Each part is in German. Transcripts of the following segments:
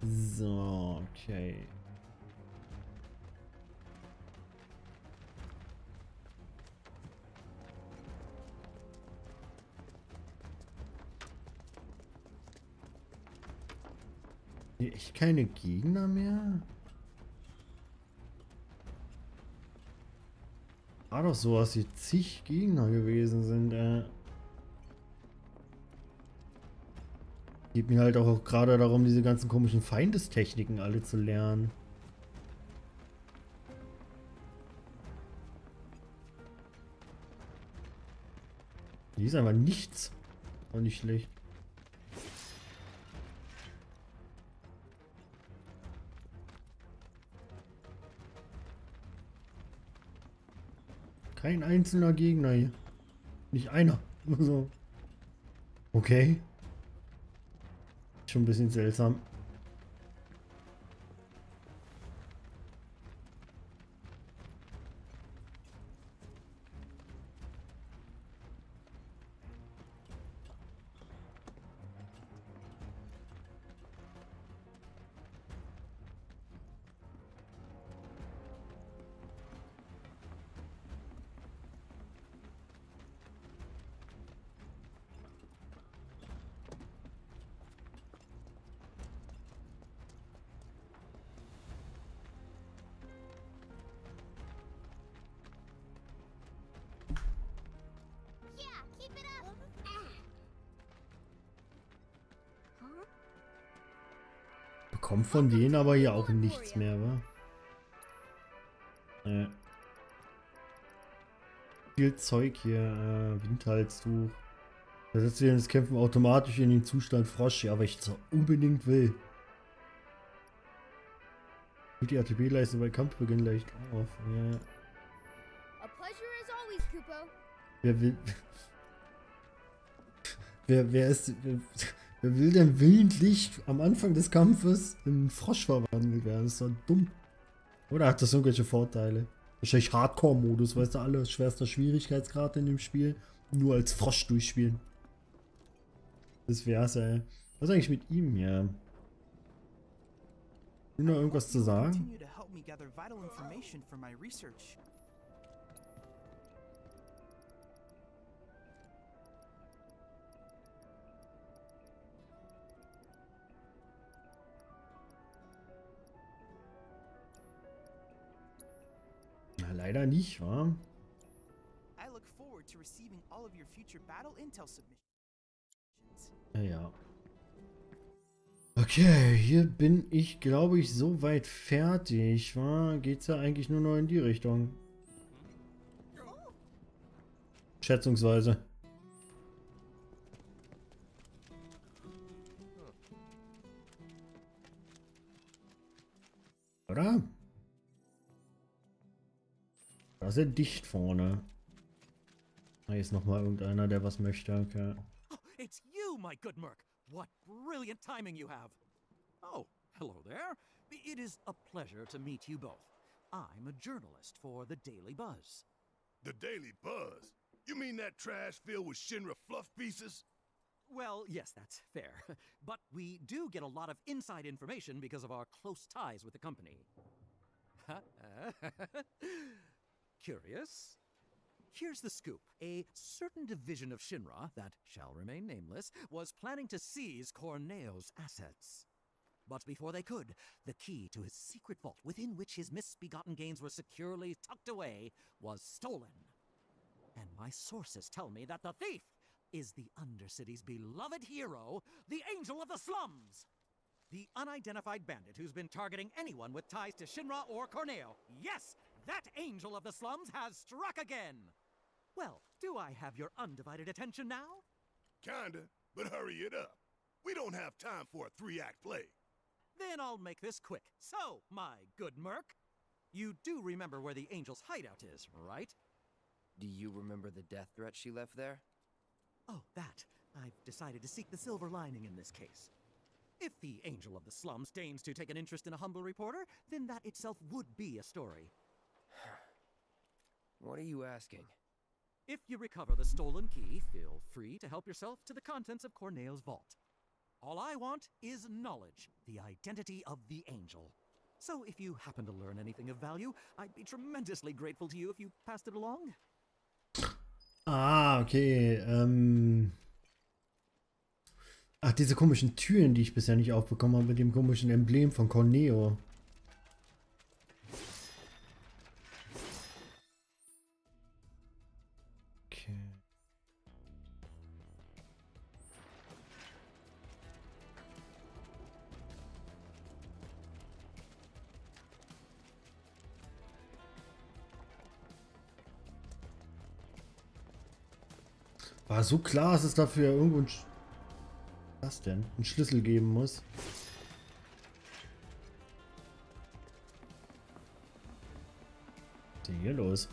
So, okay. Hier echt keine Gegner mehr? War doch so, dass hier zig Gegner gewesen sind, Geht mir halt auch gerade darum, diese ganzen komischen Feindestechniken alle zu lernen. Die ist einfach nichts. Auch nicht schlecht. Kein einzelner Gegner hier. Nicht einer. So. Okay. Schon ein bisschen seltsam. Kommt von denen aber hier auch nichts mehr, wa? Viel Zeug hier, Windhalstuch. Da setzt ihr das Kämpfen automatisch in den Zustand Frosch, ja, weil ich es unbedingt will. Fühlt die ATB-Leiste bei Kampfbeginn leicht auf, ja. Wer will... Wer will denn willentlich am Anfang des Kampfes in einen Frosch verwandelt werden? Das ist doch dumm. Oder hat das irgendwelche Vorteile? Wahrscheinlich Hardcore-Modus, weißt du, alle schwerster Schwierigkeitsgrad in dem Spiel. Nur als Frosch durchspielen. Das wär's, ey. Was ist eigentlich mit ihm hier? Will noch irgendwas zu sagen? Leider nicht, wa? Ja. Okay, hier bin ich, glaube ich, so weit fertig, wa? Geht's ja eigentlich nur noch in die Richtung. Schätzungsweise. Oder? Da ist er dicht vorne. Da ist nochmal irgendeiner, der was möchte. Okay. Oh, it's you, my good Merc. What brilliant timing you have. Oh, hello there. It is a pleasure to meet you both. I'm a journalist for the Daily Buzz. The Daily Buzz? You mean that trash filled with Shinra fluff pieces? Well, yes, that's fair. But we do get a lot of inside information because of our close ties with the company. Curious? Here's the scoop. A certain division of Shinra, that shall remain nameless, was planning to seize Corneo's assets. But before they could, the key to his secret vault, within which his misbegotten gains were securely tucked away, was stolen. And my sources tell me that the thief is the Undercity's beloved hero, the Angel of the Slums! The unidentified bandit who's been targeting anyone with ties to Shinra or Corneo. Yes! That Angel of the Slums has struck again! Well, do I have your undivided attention now? Kinda, but hurry it up. We don't have time for a three-act play. Then I'll make this quick. So, my good Merc, you do remember where the Angel's hideout is, right? Do you remember the death threat she left there? Oh, that. I've decided to seek the silver lining in this case. If the Angel of the Slums deigns to take an interest in a humble reporter, then that itself would be a story. What are you asking? If you recover the stolen key, feel free to help yourself to the contents of Corneo's vault. All I want is knowledge, the identity of the angel. So if you happen to learn anything of value, I'd be tremendously grateful to you if you passed it along. Ah, okay. Ach, diese komischen Türen, die ich bisher nicht aufbekommen habe, mit dem komischen Emblem von Corneo. War so klar, dass es dafür irgendwo ein was denn? Einen Schlüssel geben muss. Was ist denn hier los?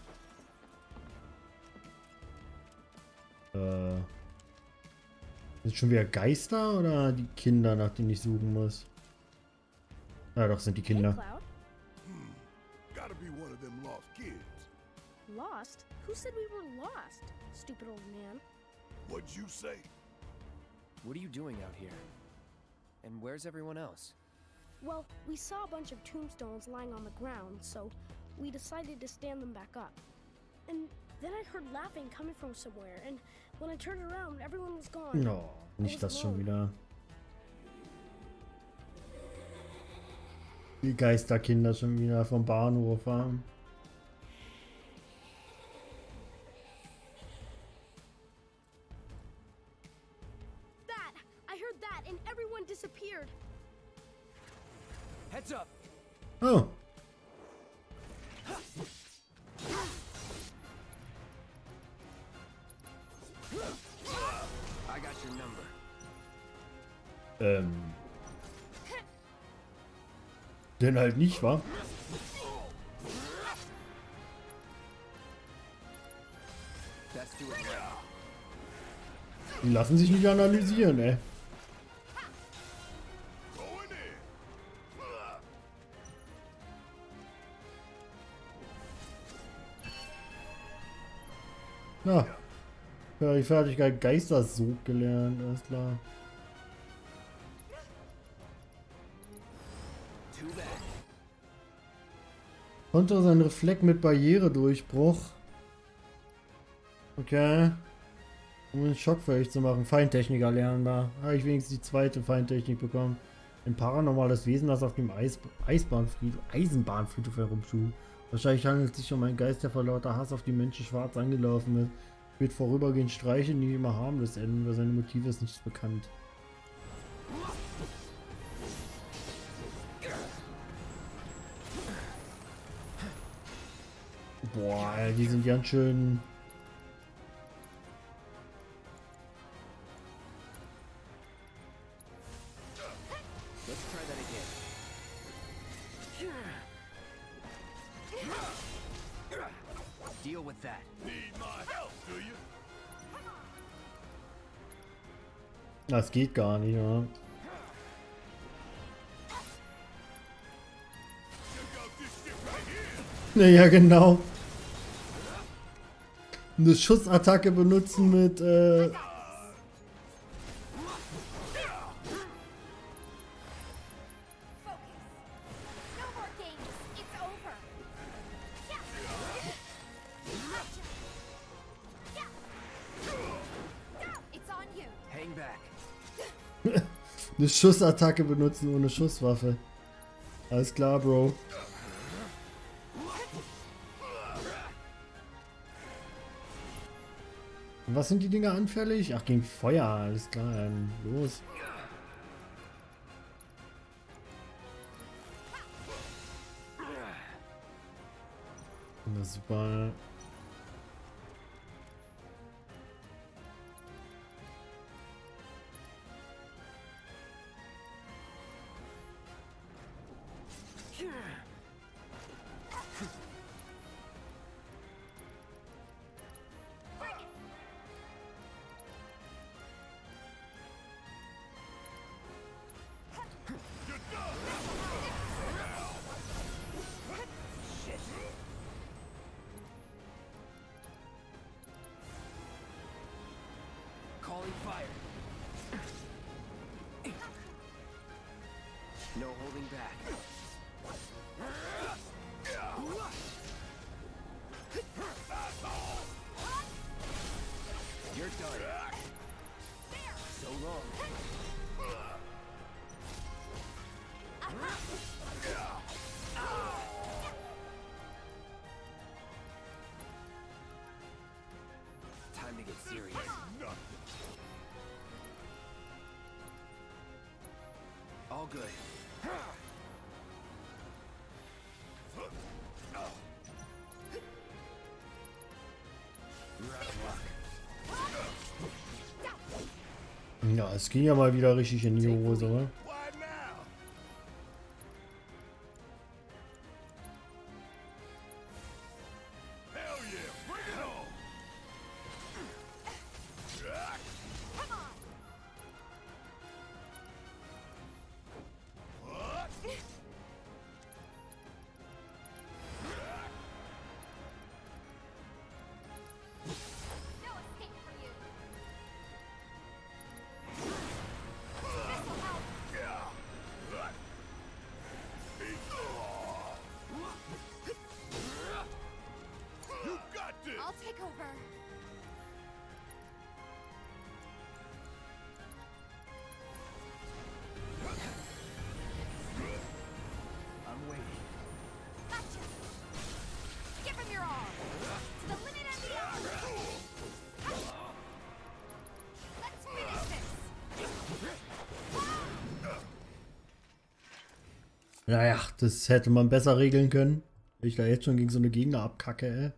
Sind schon wieder Geister oder die Kinder, nach denen ich suchen muss? Na doch, sind die Kinder. Hey, Cloud? Gotta be one of them lost kids. Lost? Who said we were lost? Stupid old man. What'd you say? What are you doing out here? And where's everyone else? Well, we saw a bunch of tombstones lying on the ground, so we decided to stand them back up. And then I heard laughing coming from somewhere, and when I turned around, everyone was gone. No, nicht das schon wieder. Die Geisterkinder schon wieder vom Bahnhof haben. Oh. I got your number. Denn halt nicht, wahr? Die lassen sich nicht analysieren, ey. Na, ja, die Fertigkeit Geistersog gelernt, alles klar. Konter sein Reflekt mit Barrieredurchbruch. Okay. Um ihn schockfähig zu machen. Feintechniker erlernbar. Habe ich wenigstens die zweite Feintechnik bekommen. Ein paranormales Wesen, das auf dem Eisenbahnfriedhof herumschuh. Wahrscheinlich handelt es sich um einen Geist, der vor lauter Hass auf die Menschen schwarz angelaufen ist. Wird vorübergehend Streichen, die immer harmlos enden. Über seine Motive ist nichts bekannt. Boah, die sind ganz schön... Das geht gar nicht, oder? Naja, genau. Eine Schussattacke benutzen mit eine Schussattacke benutzen ohne Schusswaffe. Alles klar, Bro. Und was sind die Dinger anfällig? Ach, gegen Feuer. Alles klar, dann los. Na super. No holding back. You're done. So long. Time to get serious. All good. Ja, es ging ja mal wieder richtig in die Hose, ne? Naja, das hätte man besser regeln können. Wenn ich da jetzt schon gegen so eine Gegner abkacke, ey.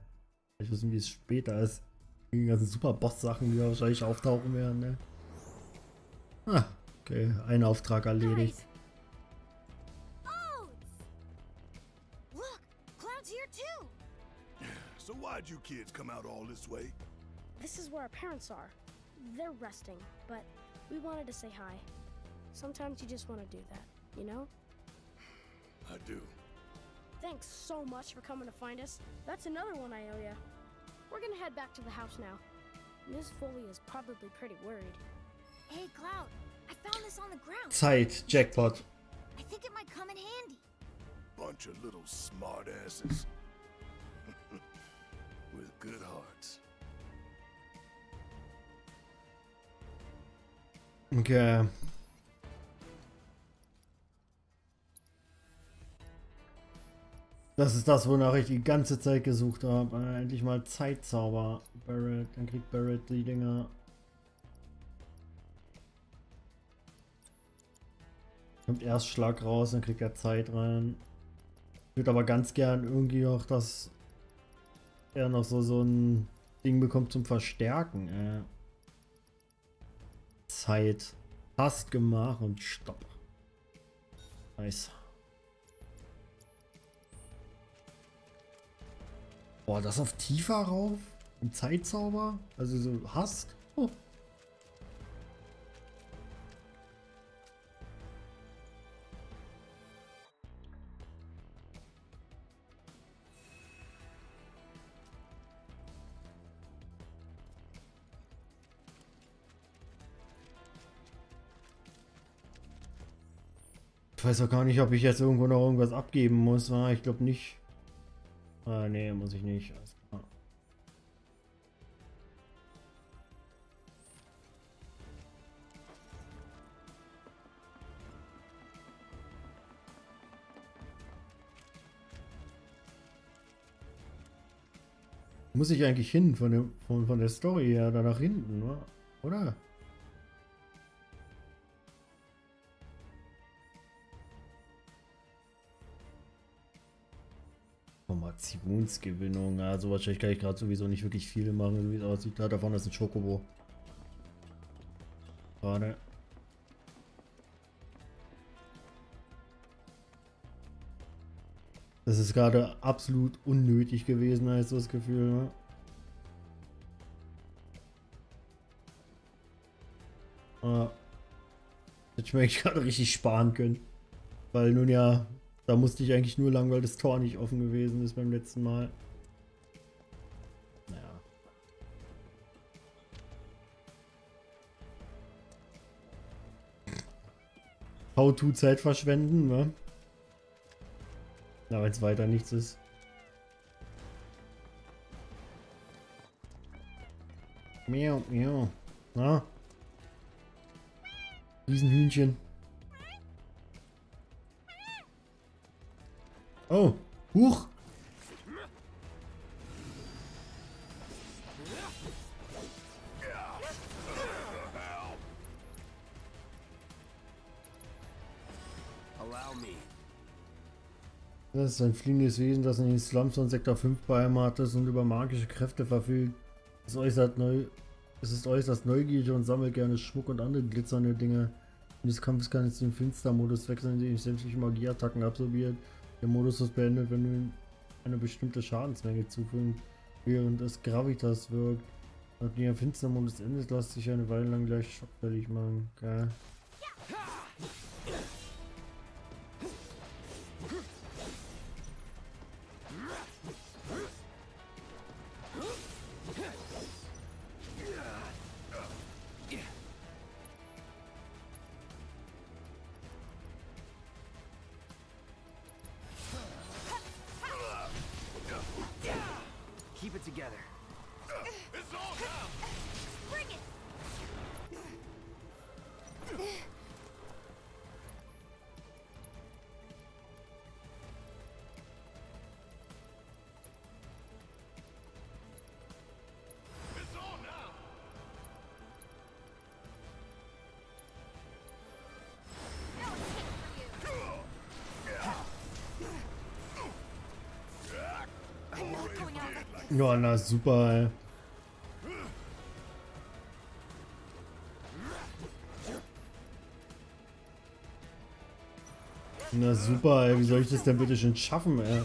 Ich weiß nicht, wie es später ist. Gegen die ganzen Super-Boss-Sachen, die da wahrscheinlich auftauchen werden, ne? Ah, okay. Ein Auftrag erledigt. Look, Cloud's here too. So why'd you kids come out all this way? This is where our parents are. They're resting, but we wanted to say hi. Sometimes you just want to do that, you know? I do. Thanks so much for coming to find us. That's another one I owe ya. We're gonna head back to the house now. Miss Foley is probably pretty worried. Hey, Cloud, I found this on the ground. Zeit, Jackpot. I think it might come in handy. Bunch of little smart asses. With good hearts. Okay. Das ist das, wonach ich die ganze Zeit gesucht habe. Endlich mal Zeitzauber. Barrett, dann kriegt Barrett die Dinger. Kommt erst Schlag raus, dann kriegt er Zeit rein. Ich würde aber ganz gern irgendwie auch, dass er noch so ein Ding bekommt zum Verstärken. Zeit. Hast gemacht und stopp. Nice. Boah, das auf tiefer rauf? Im Zeitzauber? Also so Hast? Oh. Ich weiß auch gar nicht, ob ich jetzt irgendwo noch irgendwas abgeben muss. Ich glaube nicht. Ah, nee, muss ich nicht. Alles klar. Muss ich eigentlich hin von der Story her da nach hinten, oder? Informationsgewinnung, also wahrscheinlich kann ich gerade sowieso nicht wirklich viel machen, so wie es aussieht. Klar, davon ist ein Schokobo. Gerade. Das ist gerade absolut unnötig gewesen, heißt das Gefühl, ne? Ah. Hätte ich mir eigentlich gerade richtig sparen können. Weil nun ja. Da musste ich eigentlich nur lang, weil das Tor nicht offen gewesen ist beim letzten Mal. Naja. How-to Zeit verschwenden, ne? Na, wenn es weiter nichts ist. Miau, miau. Na? Riesenhühnchen. Oh, huch! Das ist ein fliegendes Wesen, das in den Slums von Sektor 5 beheimatet ist und über magische Kräfte verfügt. Es ist äußerst neugierig und sammelt gerne Schmuck und andere glitzernde Dinge. In des Kampfes kann es den Finstermodus wechseln, indem es sämtliche Magieattacken absorbiert. Der Modus ist beendet, wenn du eine bestimmte Schadensmenge zufügst, während es Gravitas wirkt. Nachdem der Finstermodus endet, lässt sich eine Weile lang gleich schockfällig machen. Geil. Ja, na super, ey. Na super, ey. Wie soll ich das denn bitte schon schaffen, ey?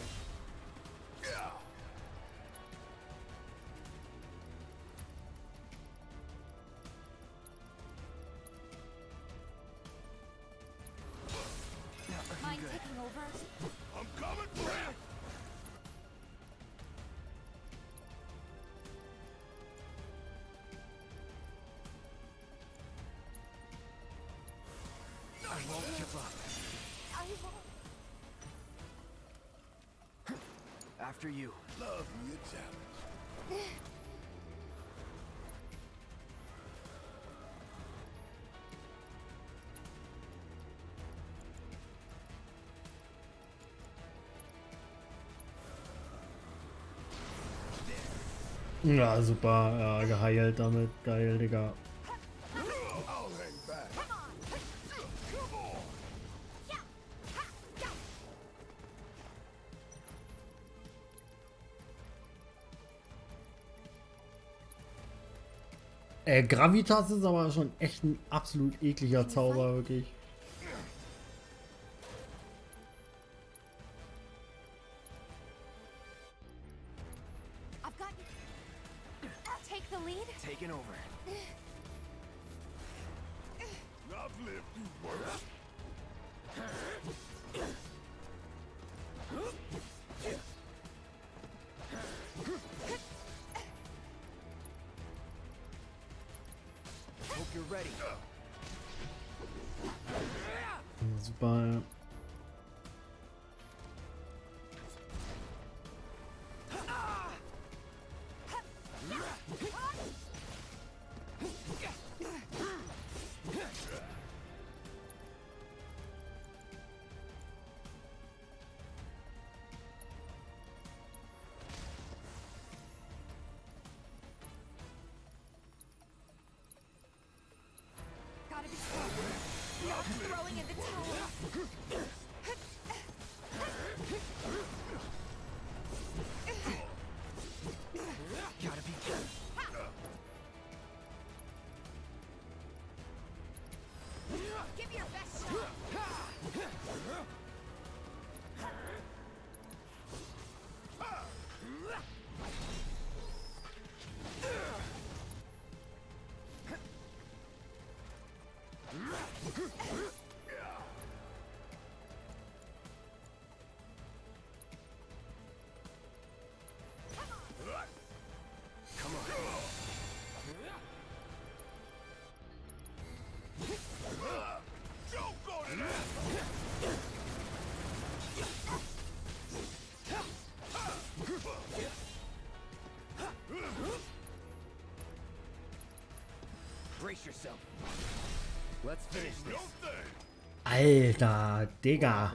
Ja, super, ja, geheilt damit, geil, Digga. Gravitas ist aber schon echt ein absolut ekliger Zauber, wirklich. Alter, Digga.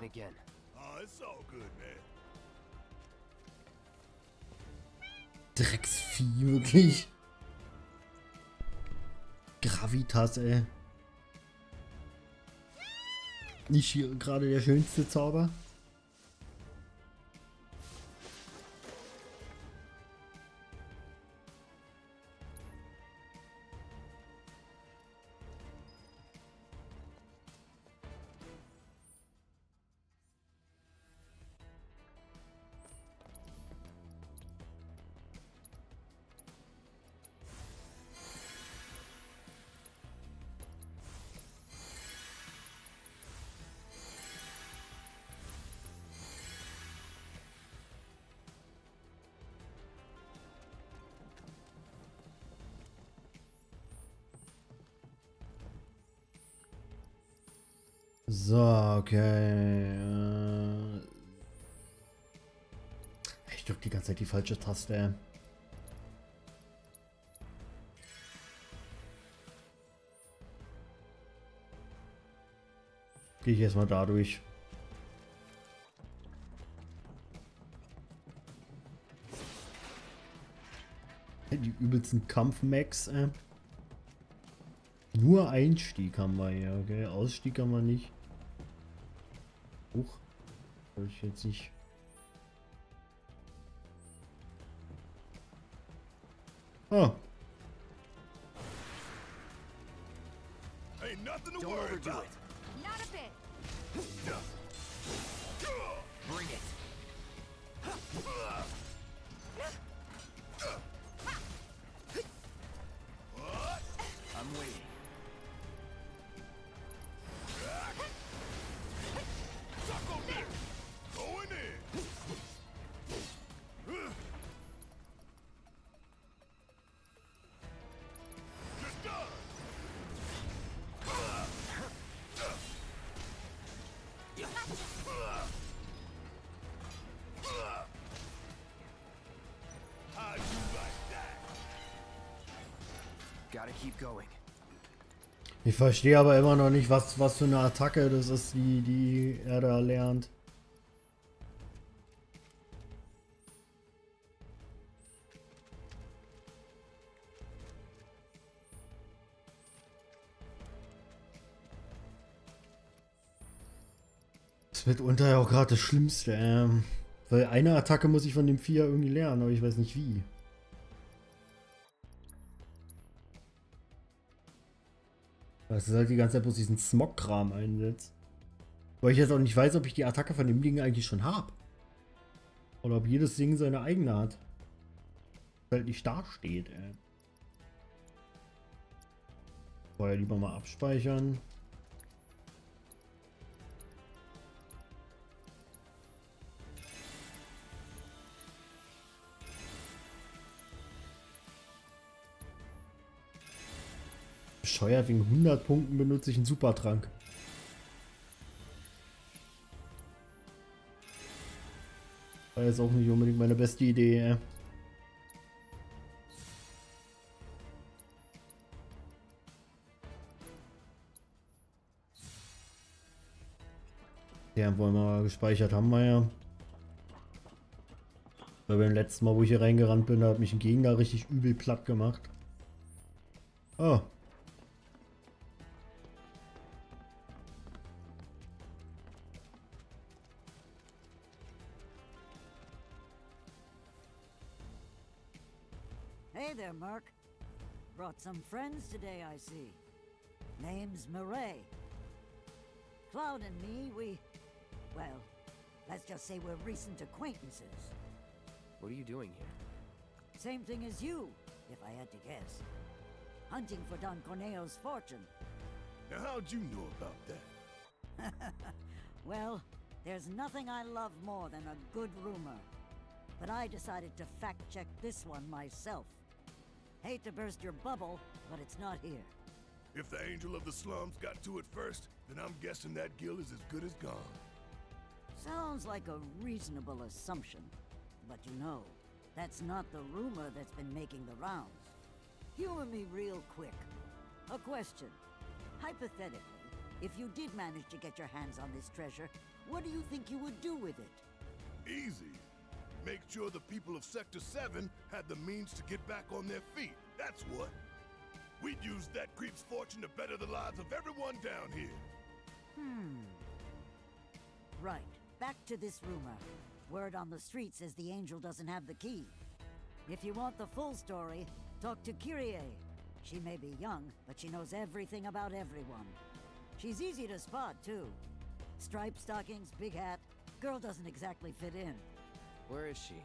Drecksvieh, wirklich. Gravitas, ey. Nicht hier gerade der schönste Zauber. So, okay. Ich drück die ganze Zeit die falsche Taste. Gehe ich erstmal dadurch. Die übelsten Kampfmax. Nur Einstieg haben wir hier, okay. Ausstieg haben wir nicht. Wollte ich jetzt nicht. Oh. Hey, nothing to worry about. Not a bit. Bring it. I'm waiting. Ich verstehe aber immer noch nicht, was für eine Attacke das ist, die er da lernt. Das ist mitunter ja auch gerade das Schlimmste, weil eine Attacke muss ich von dem Vier irgendwie lernen, aber ich weiß nicht wie. Das ist halt die ganze Zeit bloß diesen Smog-Kram einsetzt. Weil ich jetzt auch nicht weiß, ob ich die Attacke von dem Ding eigentlich schon habe. Oder ob jedes Ding seine eigene hat. Weil halt nicht da steht, ey. Vorher lieber mal abspeichern. Bescheuert, wegen 100 Punkten benutze ich einen Supertrank. War jetzt auch nicht unbedingt meine beste Idee. Ja, wollen wir mal gespeichert haben wir ja. Weil beim letzten Mal, wo ich hier reingerannt bin, da hat mich ein Gegner richtig übel platt gemacht. Oh. Some friends today, I see. Name's Murray. Cloud and me, well, let's just say we're recent acquaintances. What are you doing here? Same thing as you, if I had to guess. Hunting for Don Corneo's fortune. Now, how'd you know about that? Well, there's nothing I love more than a good rumor. But I decided to fact-check this one myself. Hate to burst your bubble, but it's not here. If the Angel of the Slums got to it first, Then I'm guessing that guild is as good as gone. Sounds like a reasonable assumption. But you know, that's not the rumor that's been making the rounds. Humor me real quick. A question. Hypothetically, if you did manage to get your hands on this treasure, what do you think you would do with it? Easy. Make sure the people of Sector 7 had the means to get back on their feet. That's what. We'd use that creep's fortune to better the lives of everyone down here. Right. Back to this rumor. Word on the street says the Angel doesn't have the key. If you want the full story, talk to Kyrie. She may be young, but she knows everything about everyone. She's easy to spot, too. Striped stockings, big hat. Girl doesn't exactly fit in. Where is she?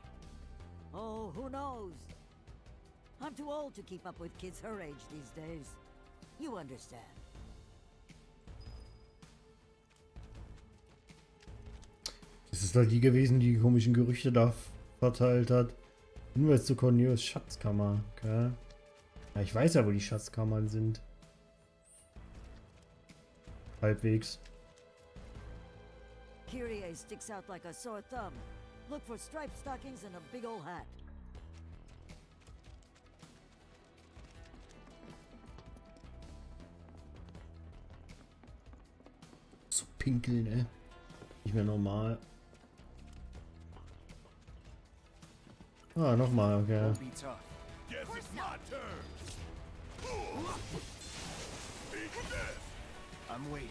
Oh, who knows? I'm too old to keep up with kids her age these days. You understand. Es ist halt die gewesen, die komischen Gerüchte da verteilt hat. Hinweis zu Corneos Schatzkammer, okay? Ja, ich weiß ja, wo die Schatzkammern sind. Halbwegs. Kyrie sticks out like a sore thumb. Look for striped stockings and a big old hat. So pinkeln, ne? Nicht mehr normal. Ah, nochmal, okay. Yes, it's my turn. I'm waiting.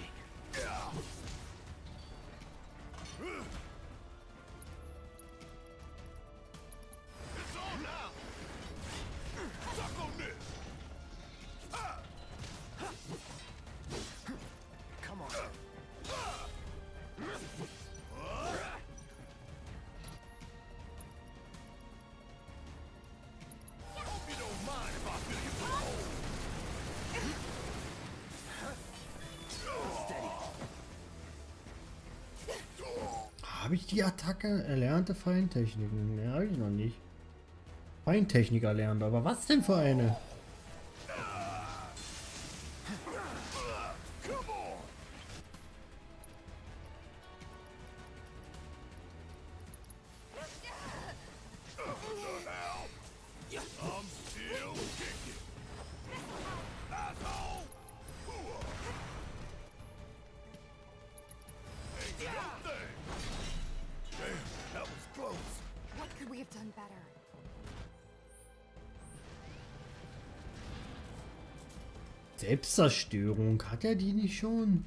It's on now. Suck on this. Come on. Habe ich die Attacke erlernte Feintechniken? Ne, habe ich noch nicht. Feintechnik erlernt, aber was denn für eine? Selbstzerstörung, hat er die nicht schon?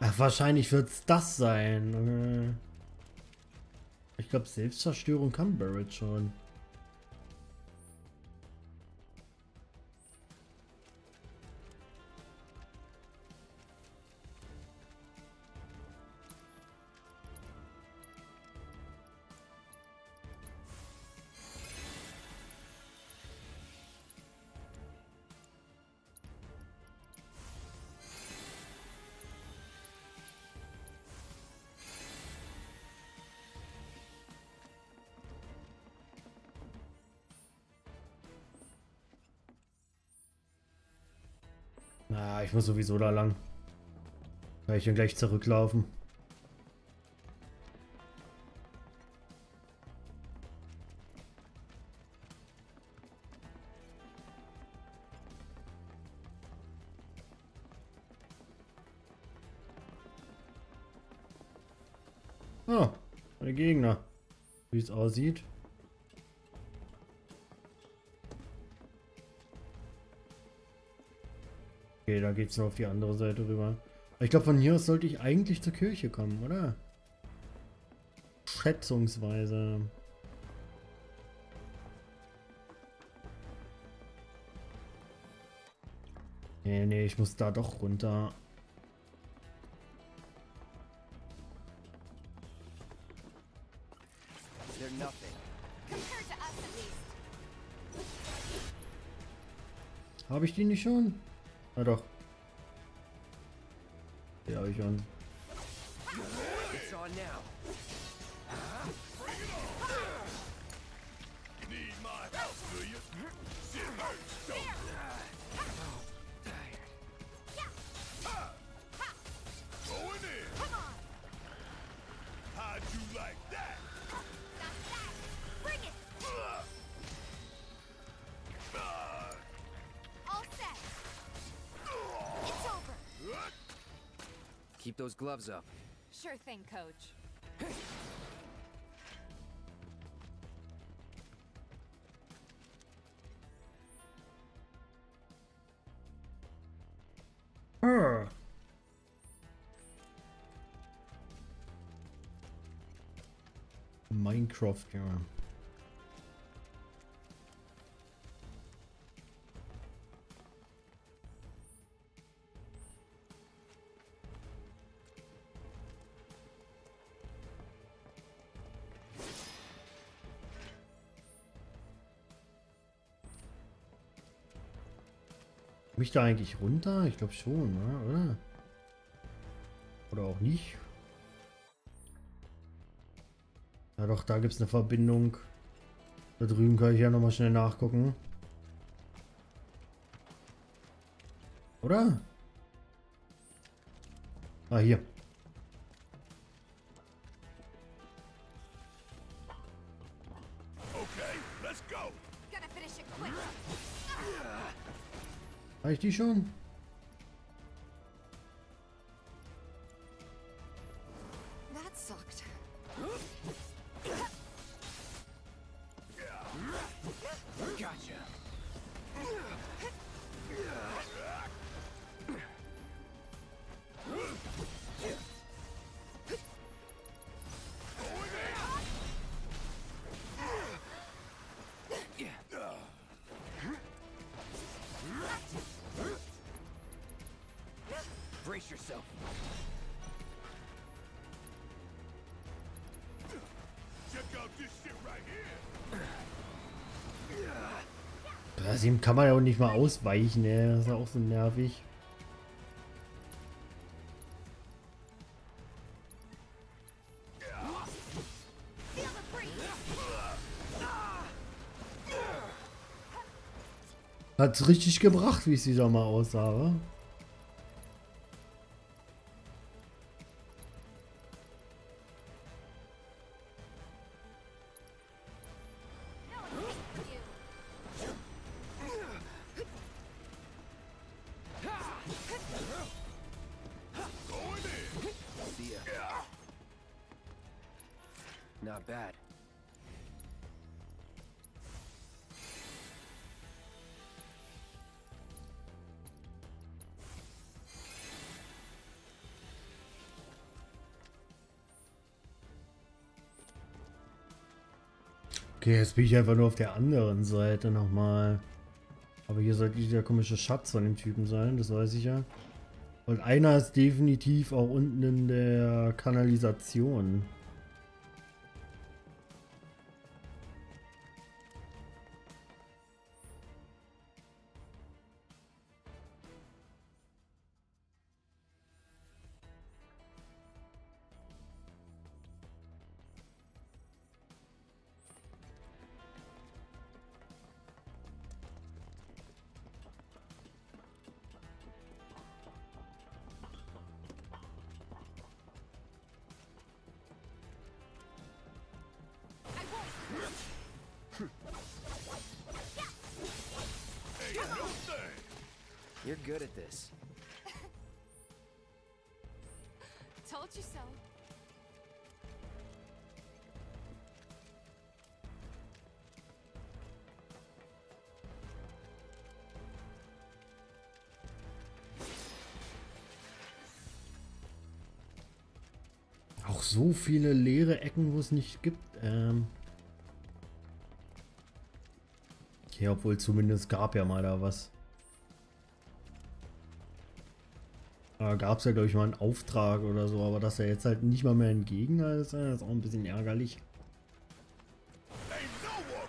Ach, wahrscheinlich wird es das sein. Ich glaube, Selbstzerstörung kann Barrett schon. Ich muss sowieso da lang. Kann ich dann gleich zurücklaufen. Ah, der Gegner. Wie es aussieht. Okay, da geht's nur auf die andere Seite rüber. Ich glaube, von hier aus sollte ich eigentlich zur Kirche kommen, oder? Schätzungsweise. Nee, nee, ich muss da doch runter. Habe ich die nicht schon? Na doch. Ja, hab ich schon. Keep those gloves up. Sure thing, coach. Minecraft Game. Komme ich da eigentlich runter? Ich glaube schon, oder? Oder auch nicht. Ja doch, da gibt es eine Verbindung. Da drüben kann ich ja nochmal schnell nachgucken. Oder? Ah, hier. Habe ich die schon? Dem kann man ja auch nicht mal ausweichen, ne? Das ist ja auch so nervig. Hat's richtig gebracht, wie es sich da mal aussah, oder? Okay, jetzt bin ich einfach nur auf der anderen Seite nochmal. Aber hier sollte dieser komische Schatz von dem Typen sein, das weiß ich ja. Und einer ist definitiv auch unten in der Kanalisation. Auch so viele leere Ecken, wo es nicht gibt. Okay, obwohl zumindest gab ja mal da was. Da gab es ja, glaube ich, mal einen Auftrag oder so, aber dass er jetzt halt nicht mal mehr ein Gegner ist, das ist auch ein bisschen ärgerlich.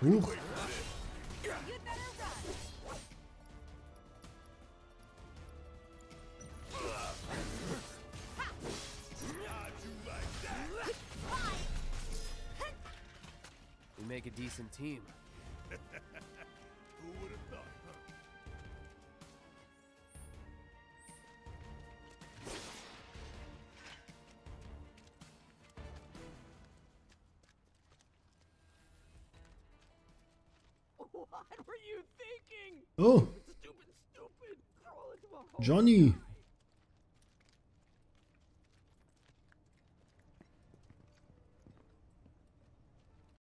Huch. Oh. Johnny.